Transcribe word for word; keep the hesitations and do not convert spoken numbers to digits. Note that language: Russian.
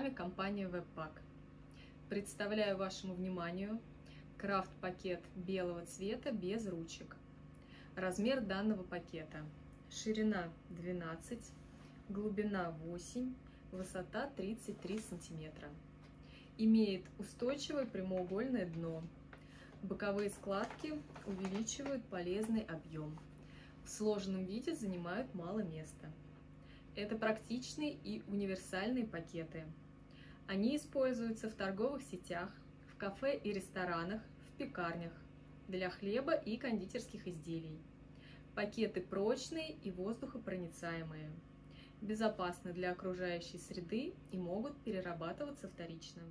вами компания WebPack. Представляю вашему вниманию крафт-пакет белого цвета без ручек. Размер данного пакета: ширина двенадцать, глубина восемь, высота тридцать три сантиметра. Имеет устойчивое прямоугольное дно. Боковые складки увеличивают полезный объем. В сложенном виде занимают мало места. Это практичные и универсальные пакеты. Они используются в торговых сетях, в кафе и ресторанах, в пекарнях, для хлеба и кондитерских изделий. Пакеты прочные и воздухопроницаемые. Безопасны для окружающей среды и могут перерабатываться вторично.